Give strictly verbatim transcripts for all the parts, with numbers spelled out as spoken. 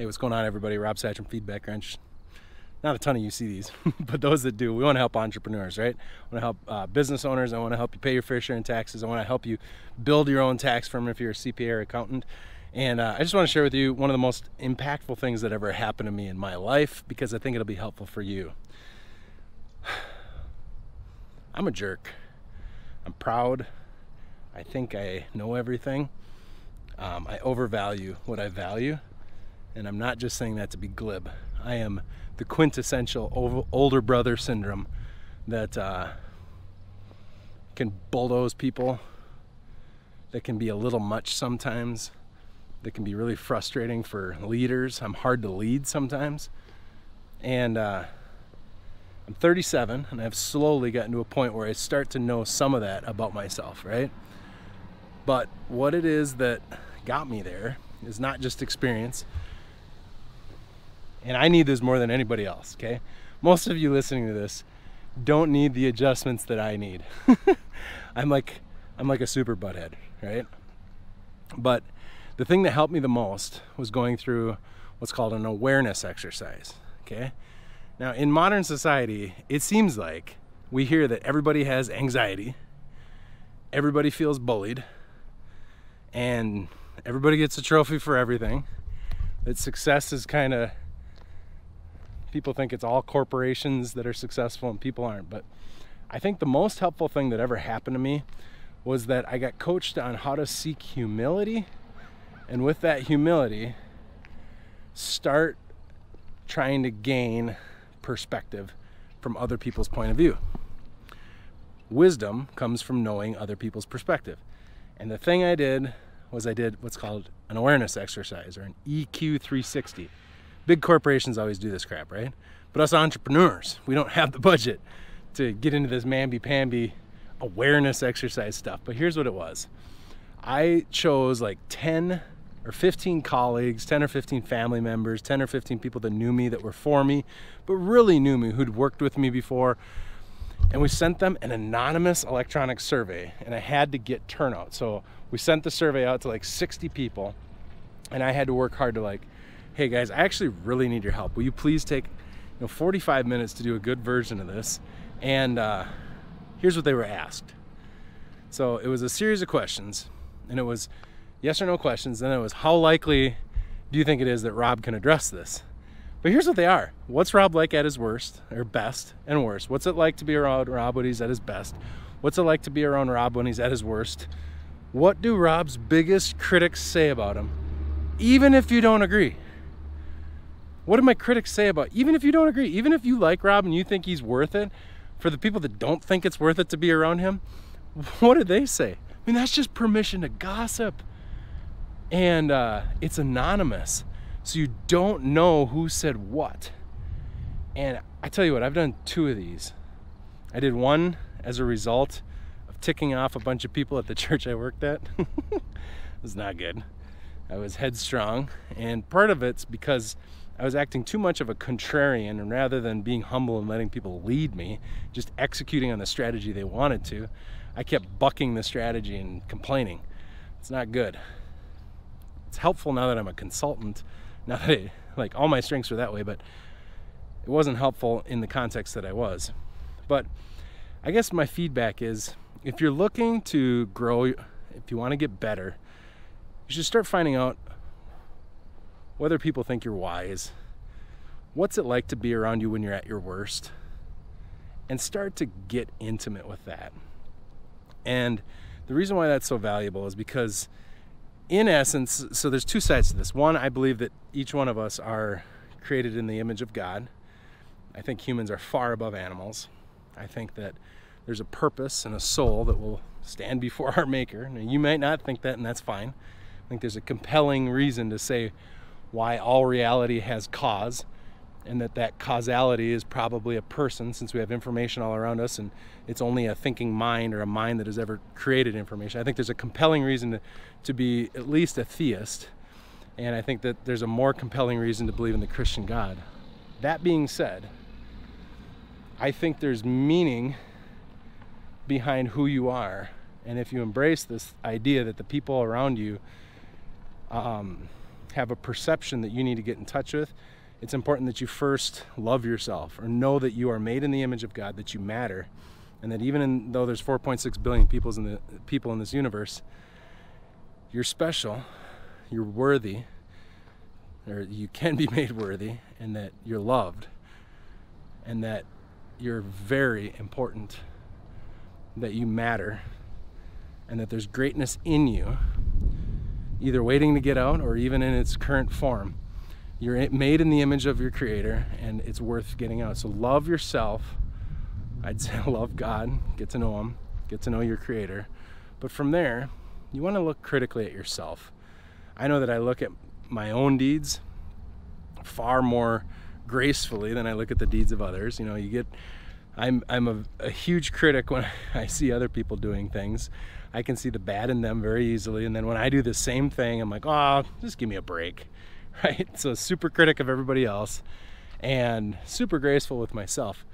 Hey, what's going on, everybody? Rob Satrom, FeedbackWrench. Not a ton of you see these, but those that do, we want to help entrepreneurs, right? I want to help uh, business owners. I want to help you pay your fair share in taxes. I want to help you build your own tax firm if you're a C P A or accountant. And uh, I just want to share with you one of the most impactful things that ever happened to me in my life, because I think it'll be helpful for you. I'm a jerk. I'm proud. I think I know everything. Um, I overvalue what I value. And I'm not just saying that to be glib. I am the quintessential older brother syndrome that uh, can bulldoze people, that can be a little much sometimes, that can be really frustrating for leaders. I'm hard to lead sometimes. And uh, I'm thirty-seven, and I've slowly gotten to a point where I start to know some of that about myself, right? But what it is that got me there is not just experience. And I need this more than anybody else, okay? Most of you listening to this don't need the adjustments that I need. I'm like, I'm like a super butthead, right? But the thing that helped me the most was going through what's called an awareness exercise, okay? Now, in modern society, it seems like we hear that everybody has anxiety, everybody feels bullied, and everybody gets a trophy for everything, that success is kind of, people think it's all corporations that are successful and people aren't. But I think the most helpful thing that ever happened to me was that I got coached on how to seek humility, and with that humility, start trying to gain perspective from other people's point of view. Wisdom comes from knowing other people's perspective. And the thing I did was I did what's called an awareness exercise, or an E Q three sixty. Big corporations always do this crap, right? But us entrepreneurs, we don't have the budget to get into this mamby-pamby awareness exercise stuff. But here's what it was. I chose like ten or fifteen colleagues, ten or fifteen family members, ten or fifteen people that knew me, that were for me, but really knew me, who'd worked with me before. And we sent them an anonymous electronic survey, and I had to get turnout. So we sent the survey out to like sixty people, and I had to work hard to like, hey guys, I actually really need your help. Will you please take, you know, forty-five minutes to do a good version of this? And uh, here's what they were asked. So it was a series of questions, and it was yes or no questions. And it was, how likely do you think it is that Rob can address this? But here's what they are. What's Rob like at his worst, or best and worst? What's it like to be around Rob when he's at his best? What's it like to be around Rob when he's at his worst? What do Rob's biggest critics say about him, even if you don't agree? What do my critics say about, even if you don't agree, even if you like Rob and you think he's worth it, for the people that don't think it's worth it to be around him, what do they say? I mean, that's just permission to gossip. And uh, it's anonymous, so you don't know who said what. And I tell you what, I've done two of these. I did one as a result of ticking off a bunch of people at the church I worked at. It was not good. I was headstrong, and part of it's because I was acting too much of a contrarian, and rather than being humble and letting people lead me, just executing on the strategy they wanted to, I kept bucking the strategy and complaining. It's not good. It's helpful now that I'm a consultant. Now that I, like, all my strengths were that way, but it wasn't helpful in the context that I was. But I guess my feedback is, if you're looking to grow, if you want to get better, you should start finding out whether people think you're wise, what's it like to be around you when you're at your worst, and start to get intimate with that. And the reason why that's so valuable is because, in essence, so there's two sides to this. One, I believe that each one of us are created in the image of God. I think humans are far above animals. I think that there's a purpose and a soul that will stand before our Maker. Now, you might not think that, and that's fine. I think there's a compelling reason to say why all reality has cause, and that that causality is probably a person, since we have information all around us, and it's only a thinking mind, or a mind that has ever created information. I think there's a compelling reason to, to be at least a theist, and I think that there's a more compelling reason to believe in the Christian God. That being said, I think there's meaning behind who you are, and if you embrace this idea that the people around you um, have a perception that you need to get in touch with, it's important that you first love yourself or know that you are made in the image of God, that you matter, and that even in, though there's four point six billion people in, the, people in this universe, you're special, you're worthy, or you can be made worthy, and that you're loved, and that you're very important, that you matter, and that there's greatness in you, either waiting to get out or even in its current form. You're made in the image of your Creator, and it's worth getting out. So love yourself. I'd say love God, get to know Him, get to know your Creator. But from there, you want to look critically at yourself. I know that I look at my own deeds far more gracefully than I look at the deeds of others. You know, you get, I'm, I'm a, a huge critic when I see other people doing things. I can see the bad in them very easily. And then when I do the same thing, I'm like, oh, just give me a break. Right? So super critic of everybody else and super graceful with myself.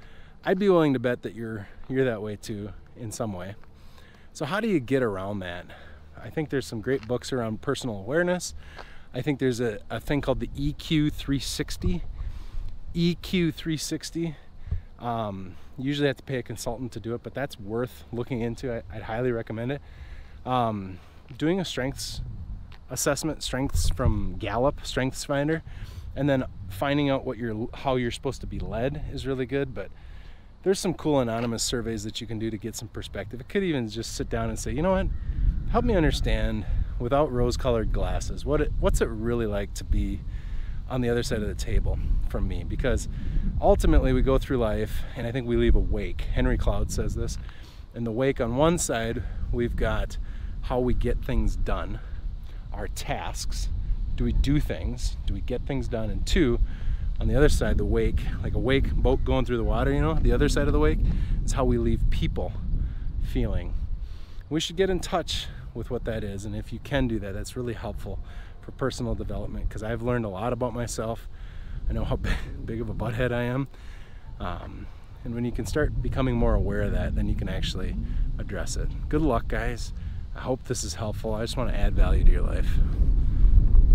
I'd be willing to bet that you're you're that way too in some way. So how do you get around that? I think there's some great books around personal awareness. I think there's a, a thing called the E Q three sixty. E Q three sixty. Um, usually I have to pay a consultant to do it, but that's worth looking into. I, I'd highly recommend it. Um, doing a strengths assessment, strengths from Gallup, StrengthsFinder, and then finding out what you're, how you're supposed to be led is really good. But there's some cool anonymous surveys that you can do to get some perspective. It could even just sit down and say, you know what, help me understand without rose-colored glasses, what it, what's it really like to be on the other side of the table from me? Because ultimately we go through life and I think we leave a wake. Henry Cloud says this. In the wake on one side, we've got how we get things done, our tasks. Do we do things? Do we get things done? And two, on the other side, the wake, like a wake boat going through the water, you know, the other side of the wake is how we leave people feeling. We should get in touch with what that is. And if you can do that, that's really helpful for personal development, because I've learned a lot about myself. I know how big of a butthead I am. Um, and when you can start becoming more aware of that, then you can actually address it. Good luck, guys. I hope this is helpful. I just want to add value to your life.